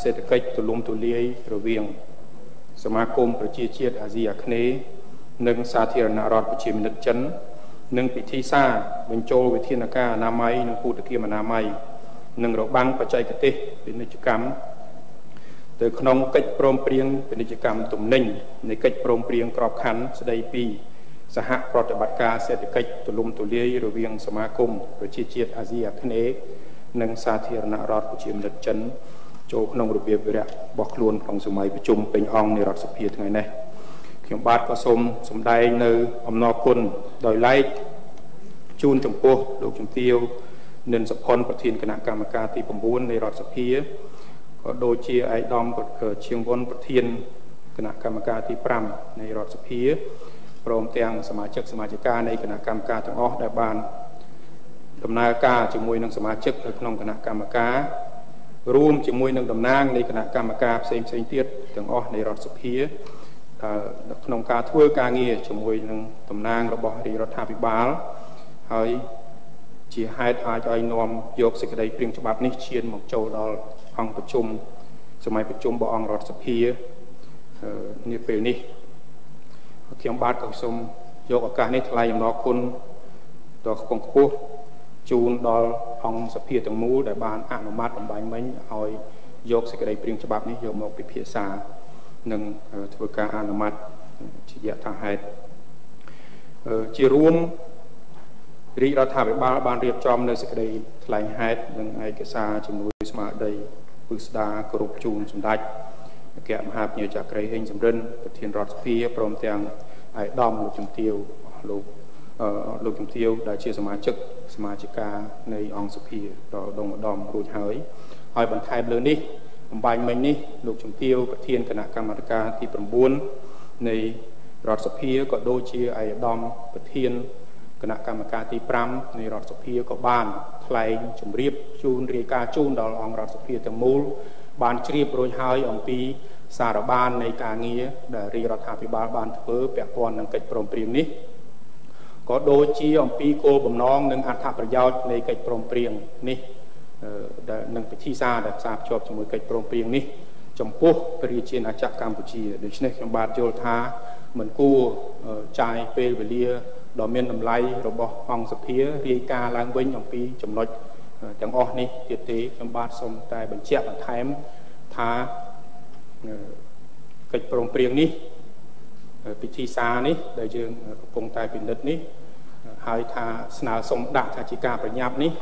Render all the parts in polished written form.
เศรษฐกิจตุลุมตุเลียระเวียงสมาคมประชีชีตอาเซียนเนหนึ่งสาธิรณรัฐประชิมนึกจันหนึ่งปิธีซาเบญโจวิธีนาคานามัยหนึ่งภูตะเกียมนามัยหนึ่งระบังปัจจัยกติเป็นนิจกรรมโดยขนมกิจโปรมเปรียงเป็นนิจกรรมตุ่มนิ่งในกิจโปรมเปรียงกรอบขันสดายปีสหปฏิบัติการเศรษฐกิจตุลุมตุเลียระเวียงสมาคมประชีชีตอาเซียนเนหนึ่งสาธิรณรัฐประชิมนึกจันโจขนมรูปเบียบเรียบอกลวนของสมัยประชุมเป็นองในรัฐสภาทั้งนั้นเขียนบาทก็สมสมได้ในอำนาจคนโดยไล่จูนจงโป้ลูกจงเตียวเนินสะพอนประธานคณะกรรมการที่ประมูลในรัฐสภาก็โดยเชียร์ไอดอมกดเกิดเชียงบนประธานคณะกรรมการที่ปรำในรัฐสภาพร้อมแต่งสมาชิกในคณะกรรมการทั้งออกได้บานดำเนินการจมวยนังสมาชิกในคณะกรรมการรูมจมวยนังดำนางในคณะกรรมการเซมเตียดทั้งออกในรัฐสภาขนมการทั่วการเงียจมวยนังตำนางระบอบรัฐาภิบาลให้เชี่ยให้อาจารย์นอมยกสิกได้เพียงฉบับนี้เชียนหมกโจดอลห้องประชุมสมัยประชุมบองรัฐสภาเนี่ยเป็นนี่เขียงบาทกับสมยกอาการในทลายอย่างนอคุณต่อของคู่จูนดอลห้องสภาตั้งมูได้บานอนุมัติบางไม้เอายกสิกได้เพียงฉบับนี้ยกมาเป็นเพียสาหนึ่งธุรการอนุมัติจิตยาทางเหตุจีร่วมริรัฐาเป็นบานเรียบจอมในสกัดทลายเหตุหนึ่งไอกษาจำนวนสมาชิกปุษดากรุบจูนสมดัยแก่มหาเนื้อจากไรเฮงจำเริญประเทศรัสเซียพร้อมแต่งไอดอมลูกจมเตียวลูกจมเตียวได้เชื่อสมาชิกในองค์สภีต่อดงดอมรูดเฮยหอยบรรทายเบลนี่บางมันนี่ลูกชมเที่ยวประเทศคณะกรรมการที่ประมูลในรัฐสภาก็โดยเชียร์ไอดอมประเทศคณะกรรมการที่ปรำในรัฐสภาก็บ้านไทยจมเรียบจูนเรียกาจูนดอลองรัฐสภาแต่มูลบ้านเรียบโรยหายองปีสารบ้านในการเงียดเรียรัฐาภิบาลบ้านเพื่อแปะพรนังเกิดโปรมเปรียงนี้ก็โดยเชียร์องปีโกบน้องหนึ่งอัฐประโยชน์ในเกิดโปรมเปรียงนี้หนึ่งไปที่ซาดับซาบชอบจมูกไก่โปร่งเปรียงนี่จมพุกปริเชนอาจักกัมพูชีโดยเฉพาะเขียนบาทโยธาเหมือนกู้ใจเปรย์เบลียดอมเมนดอมไลระบบห้องสเปียรีกาล้างเว้นอย่างปีจมลอยจังอ้อนี่เตี๋ยเตี๋ยเขียนบาทสมใจบัญชีบัญไทม์ท้าไก่โปร่งเปรียงนี่ไปที่ซานี่โดยเฉพาะกองใจเป็นเด็ดนี่หายท้าสนาสมดักทาจิกาประยับนี่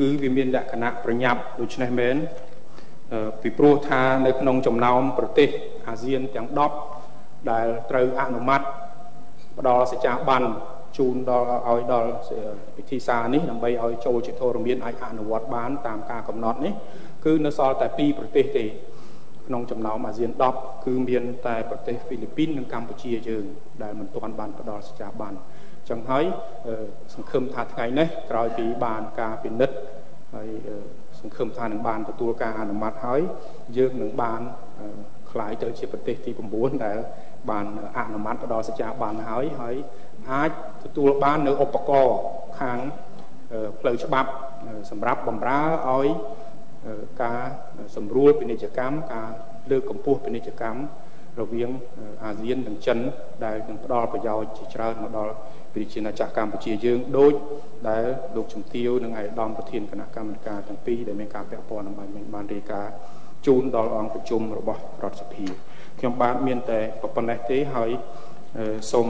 คือวิมีนดักขณะประยับโดยเฉพาะเม้นปิโปรธาในขนมจมน้ำประเทศอาเซียนจังดอบได้เตรียมอนุมัติดอสิจาบันจูนดอเอาดอพิธีซานี้นำไปเอาโจจิโทรเมียนไออนุวัตบ้านตามการกำหนดนี้คือเนื้อซอแต่ปีประเทศที่ขนมจมน้ำอาเซียนดอบคือเมียนแต่ประเทศฟิลิปปินส์กัมพูชีเจอได้มันตอนบันดอสิจาบันจังไห้สังคมทางไงเนี่ยกลายเป็นบานกาเป็นนิดสังคมทางหนึ่งบานประตูกาอนุมัติไห้เยอะหนึ่งบานคล้ายเตยเชียประเทศที่ผมบุญแต่บานอนุมัติประดอสัจจะบานไห้ให้ประตูบานเนื้ออุปกรณ์ทางเพลย์ฉบับสำหรับบำราอ้อยกาสำรวจเป็นนิจกรรมกาเลือกกลุ่มพวกเป็นนิจกรรมเราเวียงอาเซียนดังเช่นได้ดังประดอประยาวจิตใจมาดอปริเชนจากการปฏิเยืองโดยได้ลูกชมเที่ยวในไอดอมประเทศคณะกรรมการทั้งปีได้มีการแปลปอนในบานเรกาจูนดอลองประชุมระบบรัฐสภาเขียนบาทเมียนแต่ปัจจุบันที่ให้สม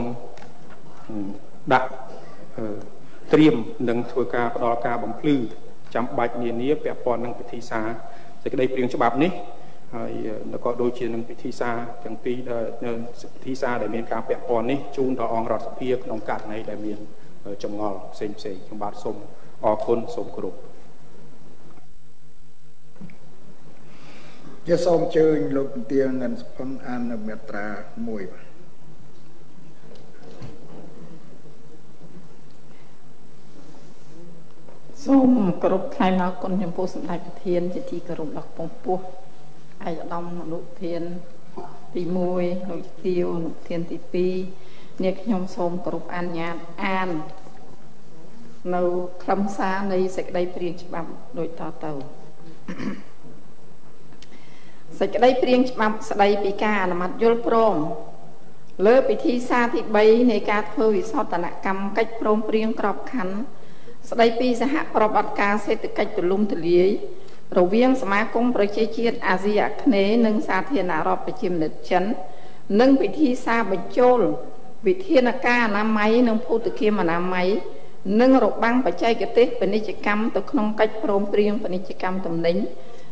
ดักเตรียมหนึ่งทัวร์การประดอการบังพลื้อจำบัดเนียนนี้แปลปอนในพิธีซาจะได้เปลี่ยนฉบับนี้แล้วก็โดยเฉพาะพิธีซาทั้งปีเดินพิธีซาได้มีการแปะปอนนี่จูนต่อองรัฐสภาองค์การในได้มีจำงอเซมเซจังบาทสมออกคนสมกรุบจะส่งเชิญลงเตียงเงินพันอันเมตรามวยสมกรุบใครแล้วคนยังพูดสัมผัสเทียนจะทีกรุบหลักปงปัวไอ้ดอมลูกเทียนตีมวยลูกเตียวลูกเทียนตีปีเนี่ยขยมสมกรุบอันยานอันเราคลำซาในเสกได้เปลี่ยนฉบับโดยต่อเต่า สักได้เปลี่ยนมาสไลปีกาหนักยุลโปร่งเลิกไปที่ซาที่ใบในการเผยสอดตระกำกัดโปร่งเปลี่ยนกรอบขันสไลปีสหประวัติการเศรษฐกิจตุลุมตุลีเราเวียงสมาคมประเทศจีนอาเซียนเนหนึ่งซาเทียนารอบประชิมเด็ดฉันหนึ่งไปที่ซาบโจลวิเทียนกาหน้าไม้หนึ่งผู้ตะเคียนมาหน้าไม้หนึ่งรบบังปัจจัยเกษตรเป็นนิจกรรมตกนองกัดโปร่งเปลี่ยนเป็นนิจกรรมตำลึง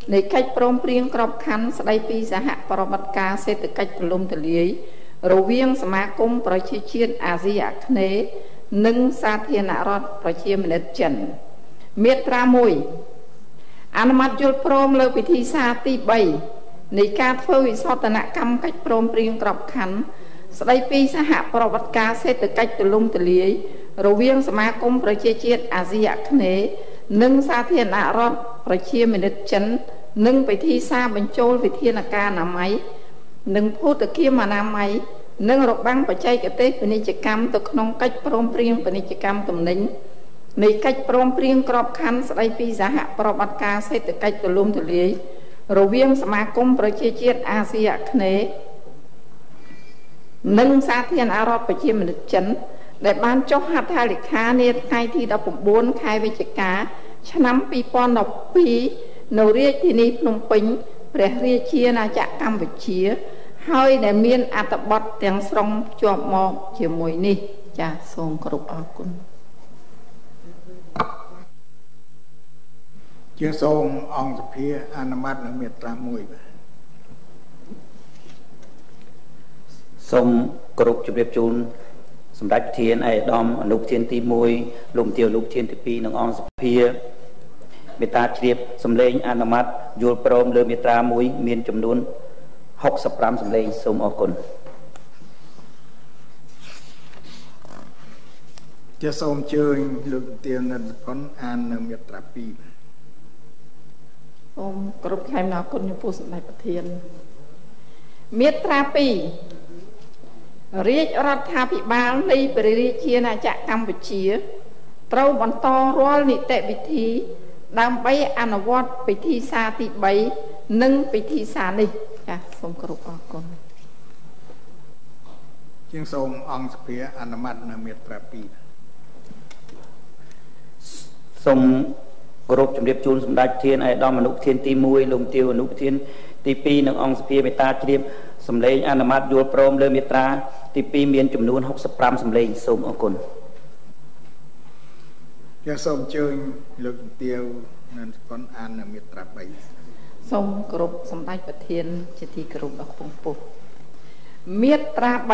ในกัดโปร่งเปลี่ยนกรอบขันสไลปีสหประวัติการเศรษฐกิจตุลุมตุลีเราเวียงสมาคมประเทศจีนอาเซียนเนหนึ่งซาเทียนารอบประชิมเด็ดฉันเมตรามวยอนุมัติยุลโปร่งเลิกพิธีซาตีใบในการเผยสอดตระกำกัดโปร่งเปลี่ยนกรอบขันสไลปีสหประวัติการเศรษฐกิจตุลุมตุลีเราเวียงสมาคมประเทศจีนอาเซียนเนหนึ่งซาเทียนารอบประชิมเด็ดฉันหนึ่งไปที่ซาบรรโจลวิเทียนกาหน้าไม้หนึ่งผู้ตะเคียนมาหน้าไม้หนึ่งรบบังปัจจัยเกษตรเป็นนิจกรรมตกนองกัดโปร่งเปลี่ยนเป็นนิจกรรมตำลึงในกัดโปร่งเปลี่ยนกรอบขันสไลปีสหประวัติการเศรษฐกิจตุลุมตุลีเราเวียงสมาคมประเทศจีนอาเซียนเนหนึ่งซาเทียนอารอบประชิมเด็ดฉันได้บ้านเจ้าหัตถาลิขาเนตไทยที่ดับผมบ้วนไทยวิจิกาชนะปีปอนด์ปีนเรียกที่นี่พนมเปญประเทศเชียนาจักรกัมพูเชียให้ได้เมียนอัตบดแตงสรงจอมมองเฉียมวยนี่จะทรงกรุบอาคุณจะทรงองสเพียอนุมัติหนึ่งเมตรามวยทรงกรุบจุเรียบจูนสมดับเทียนไอดอมนุกเทียนตีมวยลุมเตียวนุกเทียนตีปีนังองสเพียเมตาเชียบสำเร็จอนุมัติยูโปรมเรือเมตรามวยเมียนจำนวนหกสัปรามสำเร็จสมอกุลจะทรงเชิญลุมเตียวนันก้อนอันหนึ่งเมตราปีทรงกรุบไข่นาคุณผู้สนับสนุนเทียนเมตราปีเรียกรัฐาภิบาลในประเทศเชียนาจักรกัมพูชีเต้าบรรทอรัวนิเตวิธีนำไปอนุวัตไปที่ซาติใบหนึ่งไปที่ซานี่ค่ะสมกรุอากรจึงทรงองสเปียอนุมัติในเมตราปีทรงกรุบจำเรียบจูนสมดัชเทียนไอดอมมนุษย์เทียนตีมวยลมเตียวนุษย์เทียนตีปีหนึ่งองสเปียเมตาเทียบสำเร็จอนุมัติยูโปรมเรือเมตราตีปีเมียนจำนวนหกสัปรามสำเร็จสมอกุลจะส่งเชิญลุงเตียวนันก้อนอันเมตราไปส่งกรุบสำนักประเทศจะที่กรุบดอกปงปุกเมตราไป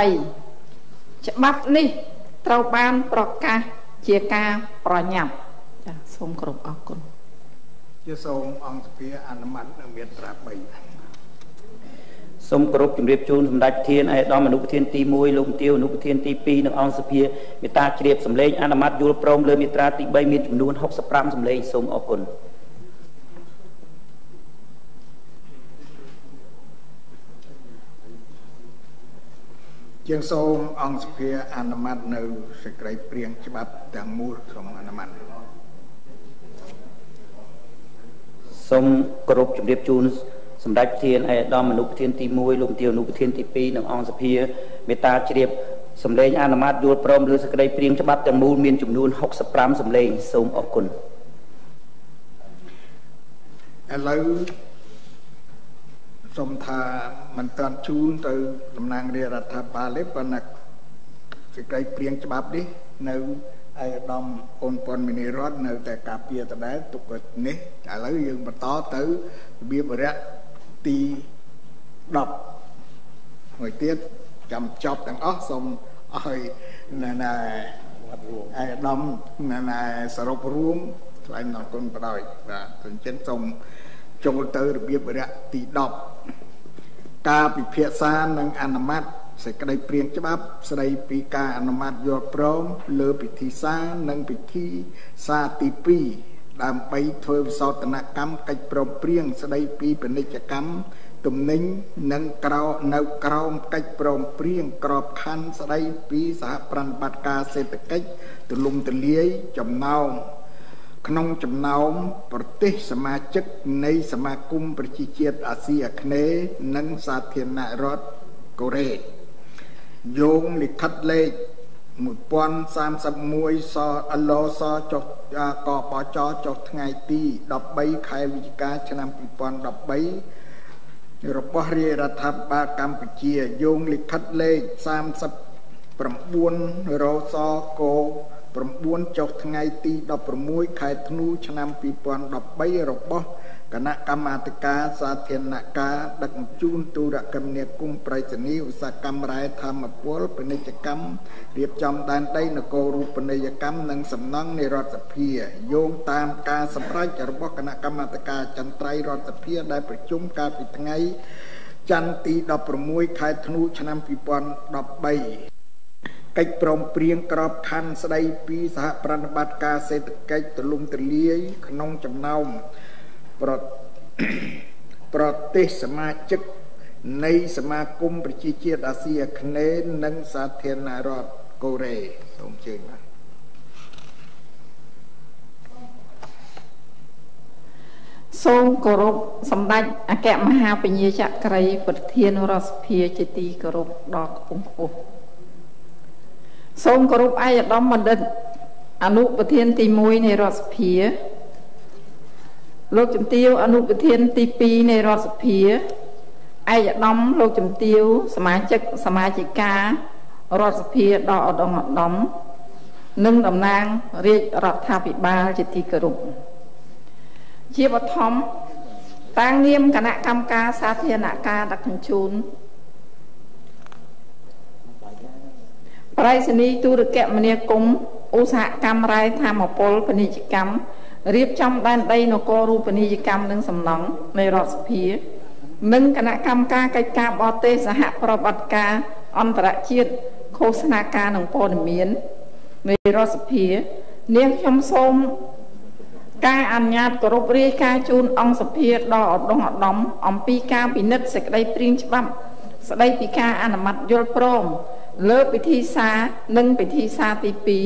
จะบับนี่เต้าบานปลอกกาเจียกาปลอยหยับจะส่งกรุบออกกุลจะส่งองสเปียอนุมัติเมตราไปสมกรุบจุ่มเรียบจูนสมดัชเทียนไอดอมนุกเทียนตีมวยลุงเตียวนุกเทียนตีปีนังองสเพียเมตาเรียบสำเร็จอนุมัติยูโปรมเรือเมตราติใบมีจำนวนหกสัปรามสำเร็จสมอกุลเจียงสมองสเพียอนุมัติในสกายเปลี่ยนฉบับดังมูลสมอนุมัติสมกรุบจุ่มเรียบจูนสมดัชเทียนไอดอมมนุษย์เทียนตีมวยลุงเตียวนุษย์เทียนตีปีนังองสเพียเมตาเฉียบสำเร็จอนุมัติยูโปรมเรือสกายเปลี่ยนฉบับดังมูลเมียนจำนวนหกสัปรามสำเร็จสมอกุลแล้วสมทามันตอนชูนตัวตำนางเรียรัฐบาลเล็บปนักสกายเปลี่ยนฉบับดิในไอดอมโอนปอนมินิรอดในแต่กาเปียแต่ได้ตุกนี้แล้วยังมาต่อตัวเบียบเรียตีดอกหอยเตี้ยจำจอบต่างอ้อสมอ้อยนานาไอ้ดำนานาสรพรุ่มไอ้หนอนคนปล่อยว่าถึงเช่นสมโจลเตอร์เบียบเรียตีดอกกาปิเพียซานนังอนุมัติใส่กระไดเปลี่ยนฉบับใส่ปีกาอนุมัติยอดพร้อมเลือปิธีซานนังปิธีซาติปีตามไปเทวสตนกรรมกัดโปร่งเปลี่ยนสไลปีเป็นนิจกรรมตุ่มนิ่งนังกราวนังกราวกัดโปร่งเปลี่ยนกรอบคันสไลปีสหปรันปัตกาเศรษฐกิจตุลุมตุเลี้ยจำเนา ขนมจำนวนประเทศสมาชิกในสมาคมประชาชาติอาเซียนเนนังสาธารณรัฐเกาหลีโยงลิขัดเลขมุดปอนสามสมวยซออัลลอซอจดกปจจดไงตีดับใบไขวิกาชนะมุดปอนดับใบรบเรียรัฐบาลกัมพูชีโยงลิขัดเลขสามสประมวลรอซอโกประมวลจดไงตีดับประมวยไขธนูชนะมุดปอนดับใบรบคณะกรรมการสาธารณการดักจูนตุรกรรมเนียกุมปรายศนีอุตสาหกรรมรายธรรมปวลปนิจกรรมเรียบจำด้านใดนโกรูปนิจกรรมนังสำนักในรัฐเพียโยงตามการสำรวจจากระบบคณะกรรมการจันทรายรัฐเพียได้ประชุมการปิดไงจันตีดับประมวยขายธนูชนะปีปอนดับใบไก่ปลอมเปลี่ยนกรอบคันสไลปีสหประนบัติการเศรษฐกิจตะลุมตะเลียขนมจำนวนประเทศสมาชิกในสมาคมประชาชาติอาเซียนเนนังสาธารณรัฐเกาหลีตรงเชิงนะทรงกรบสำนักอากาศมหาปัญญาจักรีประเทศรัสเซียจิตีกรบดอกองค์อุทรงกรบไอ้ดอมมันเดินอนุประเทศตีมวยในรัสเซียโลกจำเตียวอนุประเทศตีปีในรัฐเพียไอ้จะน้อมโลกจำเตียวสมาชิกการัฐเพียดอดองน้อมนึ่งดำนางเรียกรัฐภิบาลจิตติกรุเชียบทอมตั้งเงียมคณะกรรมการสาธารณการดักชูนปรายศนีย์ตุรเกะมณีกุมอุตสาหกรรมรายธรรมปลปนิจกรรมเรียบจำด้านใดนกรูปนิจกรรมหนึ่งสำนักในรัฐเพียหนึ่งคณะกรรมการกิจการบอเตสหประวัติการอันตรชีตโฆษณาการหนังโปนเมียนในรัฐเพียเนียงชมสมการอัญญาตกรบเรียกาจูนองสเพียดอดดงดอมอมปีกาปินิดสกได้ปริงฉบับสกได้ปีกาอนามัติยลพร้อมเลิกไปที่ซาหนึ่งไปที่ซาตีปี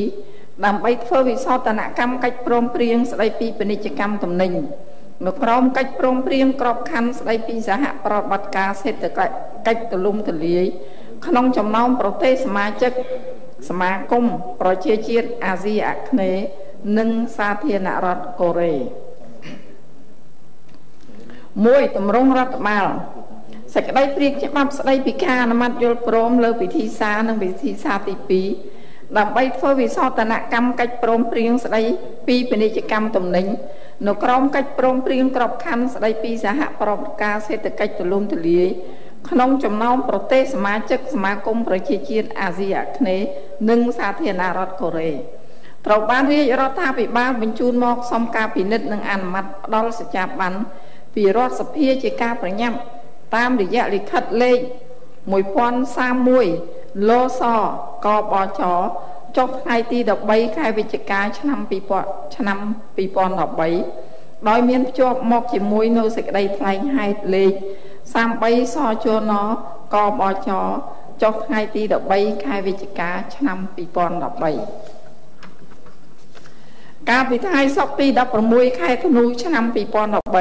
ดำไปเพื่อวิสาตนกรรมกัดโปร่งเปรียงสไลปีปนิจกรรมตำหนินกพร้อมกัดโปร่งเปรียงกรอบคันสไลปีสหประวัติการเศรษฐกิจกัดตะลุมตะเลียขนมจำนวนประเทศสมาชิกสมาคมประชาชาติอาเซียนเนหนึ่งสาธารณรัฐเกาหลีมวยตำรงรัฐมาลสไลเปรียงจะมาสไลปีข้าน้ำมันยลพร้อมเลิกปีที่ซาหนึ่งปีที่ซาตีปีดำไปเพื่อวิสาตนกรรมกัดโปร่งเปรียงสไลปีปนิจกรรมตำหนินกพร้อมกัดโปร่งเปรียงกรอบคันสไลปีสหประวัติการเศรษฐกิจตะลุมตะเลียขนมจำนวนประเทศสมาชิกสมาคมประชาชาติอาเซียนเนหนึ่งสาธารณรัฐเกาหลีตราบบ้านเรียรัฐบาลบรรจุมอกสมการปีนิดหนึ่งอันมัดดอลสจับบันปีรอดสเพียจิกาประยับตามดิยะลิขัดเลขมวยพรสามมวยโลซอกปจจบไอทีดอกใบขายวิจการชนำปีปอนดอกใบโดยเมียนจบมอกจิมวยโนสิกได้ไทยให้เลยสามใบซอชวนอกปจจบไอทีดอกใบขายวิจการชนำปีปอนดอกใบการปิดท้ายสอบตีดอกประมวยขายธนูชนำปีปอนดอกใบ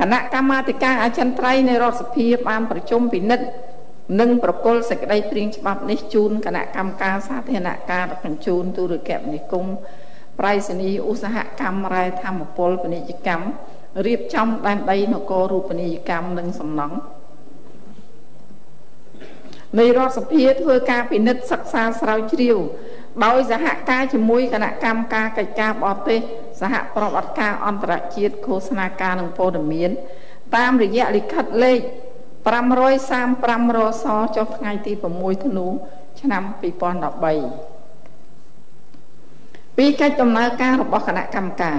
คณะกรรมการอาจารย์ไตรในรัฐสภาบานประชุมปีนิดหนึ่งประกอบสกได้ปริงฉบับนิจูนคณะกรรมการสาธารณการดักจูนตุรเกะนิกุมปรายศนีย์อุตสาหกรรมรายธรรมปลปนิจกรรมเรียบจำด้านใดนกรูปนิจกรรมหนึ่งสำนักในรอบสภาเพื่อการพินิจศึกษาสาวเชี่ยวโดยสหการจมุยคณะกรรมการกิจการบอเตสหประวัติการอันตรชีตโฆษณาการหนังโปรดเมียนตามระยะลิขัดเลข503 500จบไงตีประมวยธนูชนะปีปอนดอกใบปีการจำนวนการระบบคณะกรรมการ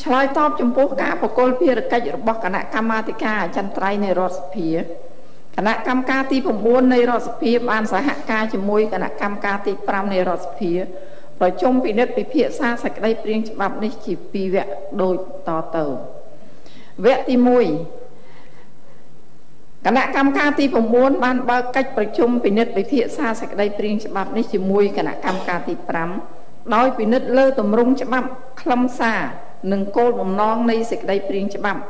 ชลอยตอบจมพูการประกอบพิริการระบบคณะกรรมาธิการจันทรายในรัฐสภาคณะกรรมการตีประมวลในรัฐสภาบานสหการจมุยคณะกรรมการตีปรามในรัฐสภาประชุมปีนิดปีเพียซาสักได้เปลี่ยนฉบับในจีปีเวโดยต่อเติมเวทีมวยคณะกรรมการตีประมวลบานบากัดประชุมปีนิดปีเพียซาสักได้เปลี่ยนฉบับในจีมวยคณะกรรมการตีปราม Đói bị nứt lơ tùm rung chạm băm Khâm xa Nâng cô bầm non nây xịt đầy bình chạm băm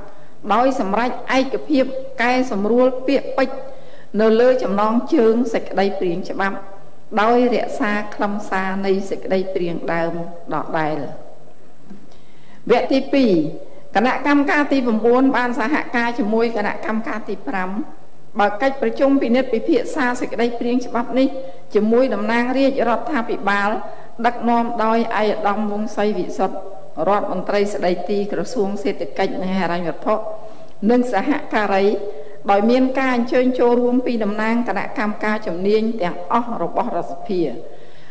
Đói xâm rách ai kịp hiếp Cái xâm rùa bịa bích Nơ lơ chạm non chương xịt đầy bình chạm băm Đói rẽ xa khâm xa nây xịt đầy bình đàm Đọt đài lờ Vẹt tí bì Cả nạ cam ca tí vầm bốn Ban xa hạ ca chạm môi Cả nạ cam ca tí pram Bà cách bởi chung bị nứt bị phía xa xịt đầy bình chạm băm ní Chạm môi đầm nang riêng rọt tha bị bà Đắc nôm đôi ai đông vùng xây vị sật Rốt bằng trái sẽ đầy ti cửa xuống xe tự cách nâng hà ranh vật thọ Nâng sẽ hạ ca rấy Đói miên ca anh chơi cho ruông pi đầm nang Cả đã cam ca chầm niên Tiếng ốc rộp bó rạc phía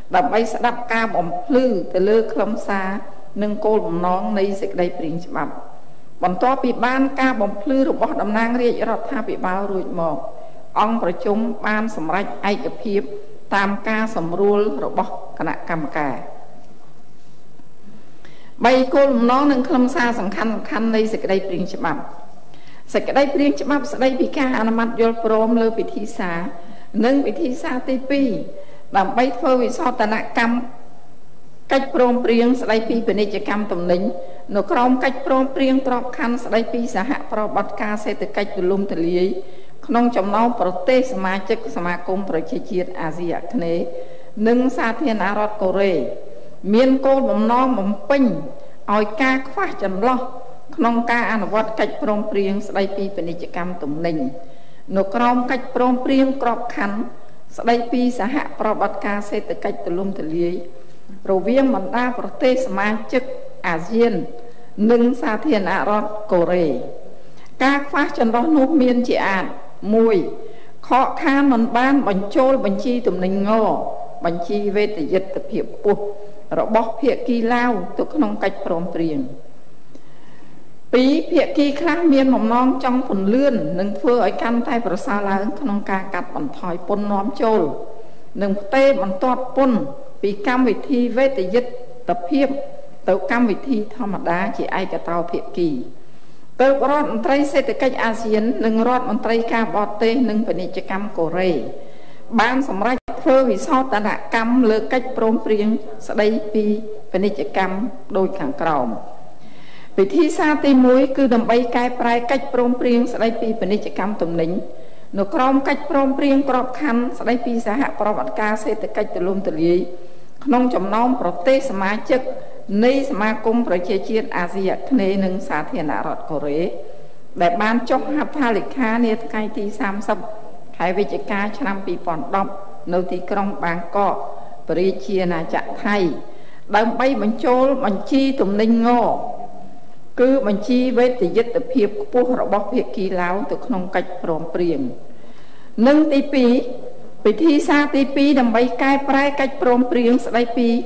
Đập bay sẽ đắp ca bỏng lư Từ lư khâm xa Nâng cô bỏng nón nây sẽ đầy bình chạm bỏng Bỏng to bị ban ca bỏng lư Rộp bó đầm nang riêng rọt tha bị bao rụi mọc Ông bởi chung ban xâm rách ai kịp hiếp Tam ca xâm rùa rộp bó Cả đã cam ca Bây cô lùm nó nâng khâm xa sẵn khăn đây sẽ cái đây bình chạm bạp Sẽ cái đây bình chạm bạp sẽ đây bị ca anh mặt dôl bồm lơ bị thi xa Nâng bị thi xa tê bì Đảm bây phơ vì so tà nạ căm Cách bồm bình sẽ đây bì bình này chả căm tùm nính Nó khổng cách bồm bình trọc khăn sẽ đây bì sẽ hạ bọt bọt ca sẽ từ cách bì lùm thử lý Nông chồng nó bọt tê xa ma chất xa ma cung bởi chế chiết A-Z ạ khăn ế Nâng xa thiên á rốt Miên cô bầm non bầm pinh Ôi ca khóa chẳng lo Nông ca anh vọt cách bồm priêng Sẽ đầy bì bình chế căm tùm ninh Nó khổng cách bồm priêng Crop khăn Sẽ đầy bì sẽ hạ bọt bọt ca Sẽ tự cách tự lùm thử lý Rồi viên bọn đa bọt tê xa ma chức A-Z Nâng xa thiên á rốt cổ rê Ca khóa chẳng lo nốt miên chế án Mùi Khó khăn bọn ban bọn chôl bọn chi tùm ninh ngô Bọn chi về tự dịch tập hiệp bố เราบอกเพียกีเล่าตุกนองกัดพรอมเปลี่ยนปีเพียกีเล่าตุกนองกัดพรอมเปลี่ยนเมียนการเชื่อมโยรูมปีดำนางเรียกรอดท่าพิบาลรวดหมอกองประชุมบ้านสหการสมัยไอกระเพียบตามการสำรวจไอเกพียบตามการสำรวจไอเกพียบ บ้านสำหรับเพื่อวิสอตระกรรมหรือกิจโปรมเปลี่ยนสไลปีเป็นกิจกรรมโดยขังกล่อมไปที่ซาติมวยคือดำใบกายปลายกิจโปรมเปลี่ยนสไลปีเป็นกิจกรรมตำหนินกรมกิจโปรมเปลี่ยนกรอบขันสไลปีสหประวัติการเศรษฐกิจลุ่มตะลีขนมจำนองประเทศสมาชิกในสมาคมประเทศชาติอาเซียนในสาธารณรัฐเกาหลี แต่บ้านจกหับทาลิกาเนี่ยไกลที่30ไทยวิจัยการชนำปีปอนด์ดอมโนติกรมบางกอก Đang bay bằng chôl bằng chi tùm ninh ngô Cứ bằng chi với tỷ dịch tập hiệp Cô bố rõ bọc hiệp kỳ láo Từ khăn cách bồm priêng Nâng tí bí Bị thi xa tí bí đầm bay cai prai cách bồm priêng Sẽ đây bí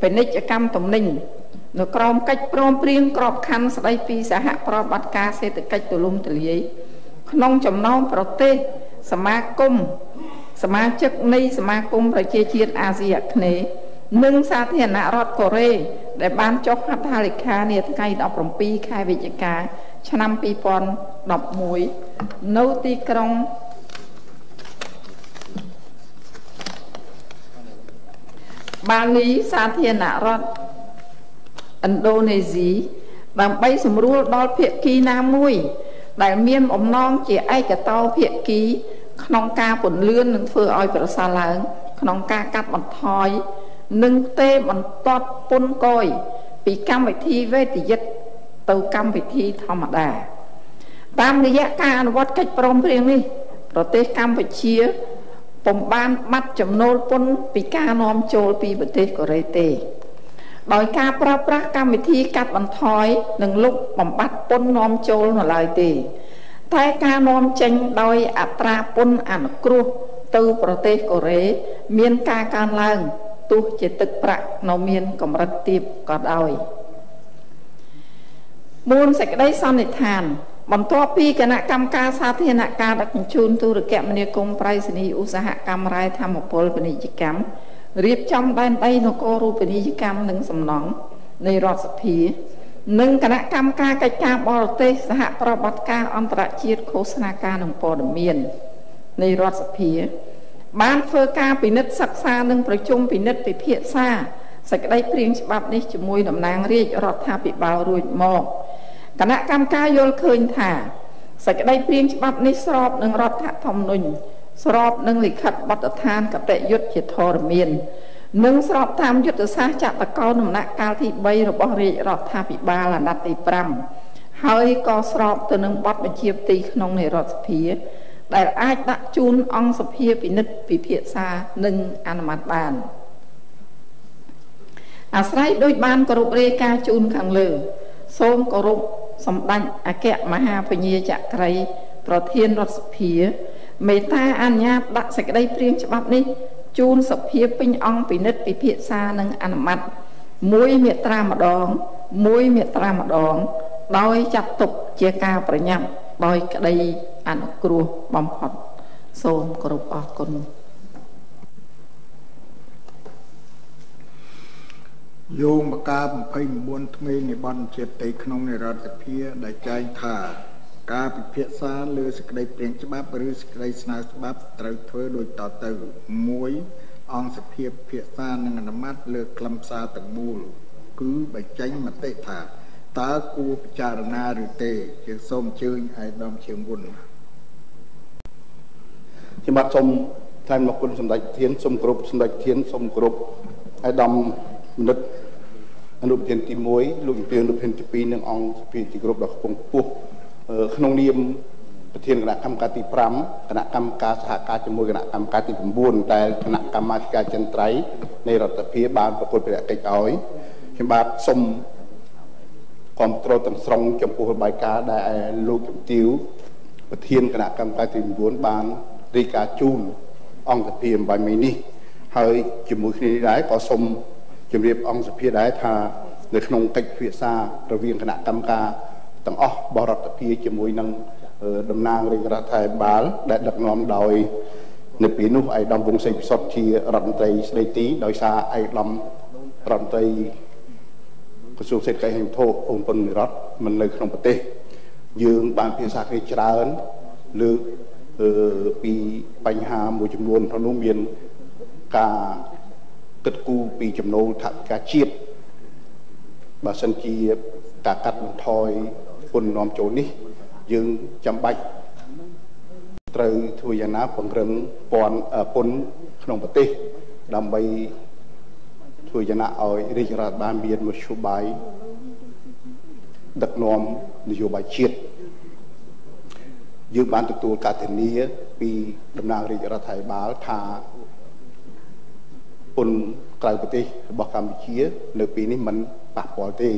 Phải nít ở căm tùm ninh Nó crom cách bồm priêng Crop khăn sẽ đây bí Sẽ hạ bọt bát ca sẽ từ cách tù lùm tù lý Nông chồng nông bảo tê Sẽ ma cung Sẽ ma chất ni Sẽ ma cung Rồi chê chiết A-Z ạ khăn ế Nâng xa thiên nạ rốt cổ rê Để ban chốc hạp thà lịch khá Nhiệt ngay đọc rộng bí khai vị trí cá Cho năm bí bòn đọc mũi Nâu tí cọng Ba lý xa thiên nạ rốt Ấn đô nê dí Đằng bây xùm rùa đo phía kì nà mũi Đại miên ổng non Chỉ ai cả tao phía kì Nóng ca bổn lươn Nâng phơ oi bởi xa láng Nóng ca cắt bọt thói Nâng tê bằng tốt bún coi Bị căm vị thi vết thì dịch Tâu căm vị thi thò mặt đà Tam lý giá ca anh vót cách bồm riêng đi Rồi tê căm vị chia Bồm ban mắt chấm nôl bún Bị ca nôm chôl bì bởi tê cổ rê tê Đói ca pra pra căm vị thi cắt bằng thói Nâng lúc bồm bắt bún nôm chôl mà lời tê Thái ca nôm chanh đói ạ tra bún ảnh cru Tâu bởi tê cổ rê Miên ca can làng Tốt chế tức bạc nó miên cầm rật tiệp có đòi Môn sẽ cái đấy xong để thàn Bọn tố bí cái nạ cam ca xa thiên nạ ca đặc chôn tu được kẹm nè công prai xin hi ú xa hạ cam rai tham một bồn bình hình chí cám Riếp trong đàn tay nó có rù bình hình chí cám nâng xâm nóng Này rọt xa phí Nâng cái nạ cam ca cách ca bò rô tê xa hạ bò bát ca ôn tạc chiết khô xa ca nông bò đầm miên Này rọt xa phí Bán phơ ca bị nứt sạc xa nâng bởi chung bị nứt bị phía xa สักได้เปลี่ยนฉบับนี้จมวยดำนางเรียกรอบท่าปีบาวรวยหมอกคณะกรรมการโยนคืนถ่าสักได้เปลี่ยนฉบับนี้สอบหนึ่งรอบท่าทำหนุนสอบหนึ่งหลีขัดบัตรทานกับแต่ยุทธเจทอร์เมียนหนึ่งสอบตามยุทธศาสตร์จัตตะกอนนักการที่ใบรบเรียกรอบท่าปีบาลนัดตีปรำเฮ้ยก็สอบตัวหนึ่งบัตรบัญชีตีขนมในรถเพียแต่อาจตัดจูนองสเพียปีนิดปีเพียซาหนึ่งอนามัตบานอาศัยโดยบ้านกรุบเรกาจูนขังเลือส้มกรุบสมดังอาแกะมหาพญาจักรประเทียนรสเพียเมตาอัญญาบักสักได้เปลี่ยนฉบับนี้จูนสเพียปิญองปินิดปิเพียซาหนึ่งอนามัตมุ้ยเมตรามาดองมุ้ยเมตรามาดองโดยจับตกเจียกาประยับโดยกระไดอันกลัวบำพัดส้มกรุบออกคนโยมกาบภัยมวลทวีในบันเจตติขนมในราชเพียได้ใจท่ากาปิเพียซาเลือสกได้เปลี่ยนฉบับหรือสกได้สนาฉบับตรเทอโดยต่อเติมมวยองสเพียเพียซาหนึ่งอนามัตเลือกลำซาตะบูลคือใบใจมาเตะท่าตากูปจารณาหรือเตะเชื่อส้มเชื่อไอ้ดอมเชื่อบุญที่มาชมท่านมกุลสมเด็จเทียนสมกรุบสมเด็จเทียนสมกรุบไอ้ดอมมันนึกอนุปเทนตีมวยลูกเตียงอนุปเทนตีปีนึงองปีที่กรบดอกปงปุกขนมเนียมประเทศคณะกรรมการตีพรำคณะกรรมการสหการจมวยคณะกรรมการตีบุญบุญแต่คณะกรรมการจันทร์ในรัฐพิบาลประกวดไปได้ไกลอ้อยเห็นแบบสมความตรวจตั้งสรงจมปูใบกาได้ลูกติวประเทศคณะกรรมการตีบุญบานริกาจูนองสเพียมใบมินิเฮ้ยจมวยคดีได้ก็สมจำเรียบองสเพียได้ท่าในขนมไก่เพียซาระเวียงขณะกรรมการต่างอ้อบรัตเพียจมวยนังดำนางเรียกรัฐไทยบาลได้ดักน้อมโดยในปีนู้ไอ้ดำวงเซปิสต์ที่รันไตรสเตตีโดยซาไอ้ลำรันไตรกระทรวงเศรษฐกิจแห่งโทษองค์ปนรัฐมันเลยขนมปฏิยืงบางเพียซาเคยเจริญหรือปีปัญหาหมู่จำนวนทนุเมียนกาเกิดกูปีจำนวนถักกาเชียบบาสันจีกากัดมันทอยคนนอมโจนี่ยืงจำใบเตยทุยนาปังเริงปอนปนขนมปฏิดำใบทุยนาเอาเรียกราบานเบียนมาชูใบดักนอมนโยบายเชียบยืงบ้านตัวกาเทนีปีดำนางเรียกราไทยบาลทาปนกลายปฏิบัติการเชียในปีนี้มันปะปอตี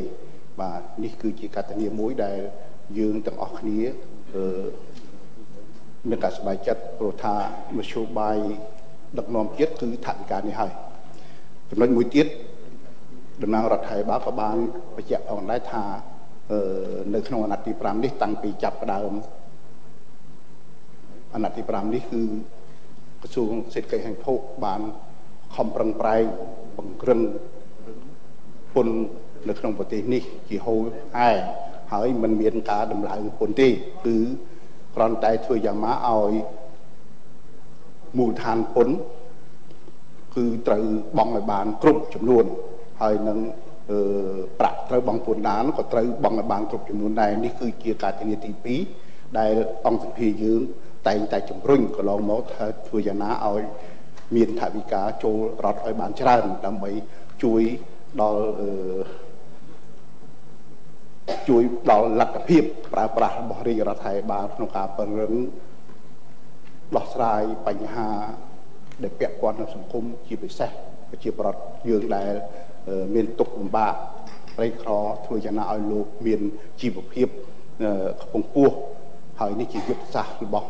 ว่านี่คือจิการเนียมวยได้ยืนต่างออกนี้ในการสบายจัดโปรธามาโชว์ใบดักนอมเชียคือฐานการในไทยจำนวนมวยเทียดดำนางรัฐไทยบ้าประบาลประจักษ์อ่อนได้ทาในขนมอนาติปรามนี่ตั้งปีจับกระดามอนาติปรามนี่คือกระทรวงเศรษฐกิจแห่งโทษบานคอมปรังไพรบังเครื่องปนในขนมปฏินี่กี่โฮไอหายมันเมียนกาดำลายปนที่คือกรอนไตถวยยาม้าเอาหมู่ทานปนคือตรึบองบานกรุบจำนวนหายนั่งปรักตรึบองปนนานก็ตรึบองบานกรุบจำนวนใดนี่คือเกียร์การเทนิตีปีได้องสุพียืมแต่งแต่จมรุ่งก็ลองมอถวยยาม้าเอามีนถาวิกาโจรถไอบานชราดำไปช่วยดอลช่วยดอลหลักเพียบปราบริยาไทยบาลนกาเป็นเรื่องดอกทรายปัญหาเด็กเปียกกวนในสังคมจีบไปแซ่จีบปลดยืนได้เมียนตกอุบาไรครอถวยยานาเอาลูกเมียนจีบเพียบขบงปูหายนี่จีบซาบอง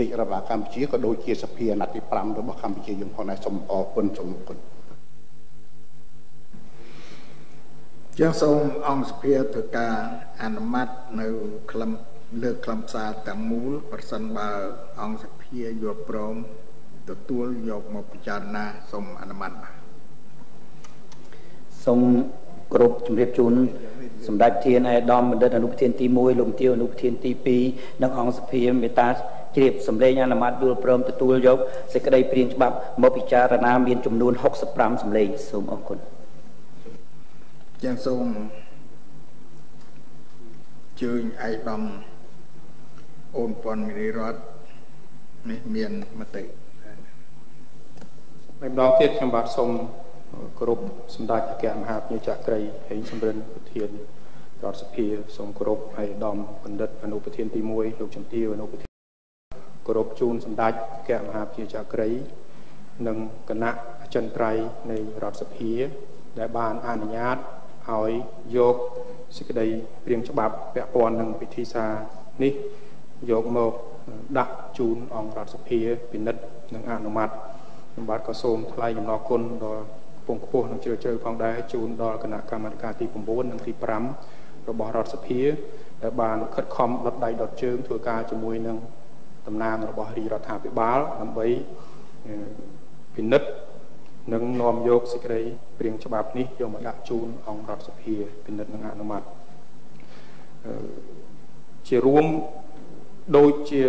ริระบาคำชี้ก็โดยเกียรติเพียรนัดที่ปรำระบาคำพิเศษยงพอนายสมอปนสมกุลเจ้าทรงองสเพียรถือการอนุมัติในคลำเลือกคลำซาแต่มูลประสันบาองสเพียรโยบรมตัวตัวยกมาพิจารณาสมอนุมัติสมกรุบจุมเรียบจุนสมเด็จเทียนไอดอมเดินอนุปเทียนตีมวยลงเที่ยวอนุปเทียนตีปีนักองสเพียรเมตตา เก็บสำเร็จงานละมัดดูพร้อมจะตัวยกเสกได้เปลี่ยนฉบับมาพิจารณาเบียนจำนวนหกสิบสามสำเร็จสมองคนยังทรงจืดไอดอมโอนปอนมิริรัตนี่เมียนมาติไม่บล็อกเทียบฉบับทรงกรุบสมดาแก่มหาปุญจักรเห็นสมเด็จพระเทียนยอดสพีทรงกรุบไอดอมบันดัตอนุปเทียนตีมวยลูกจำตีอนุปเทียนกรุบจูนสมดาแก่มหาปุญจักรหนึ่งคณะจันทร์ไตรในยอดสพีได้บานอนุญาตหอยโยกสิกได้เรียงฉบับแปะปอนหนึ่งพิธีซานี่โยกโมกดักจูนองรัสเพียปินัดหนึ่งอนุมัติอนุมัติกระทรวงทลายยมนอกลดอปงกปูหนึ่งเจอของได้จูนดอคณะกรรมการที่ผมโบนหนึ่งที่พรำระบอบรัสเพียได้บานคัดคอมรัดใดดอดเชิงถือการจมวยหนึ่งตำนานระบอบรีรัฐาพิบาลนำไปปินัดหนึ่งนอมโยกสิกได้เปลี่ยนฉบับนี้โยมดักจูนองรัสเพียปินัดหนึ่งอนุมัติเชี่ยรวมโดยเชี่ย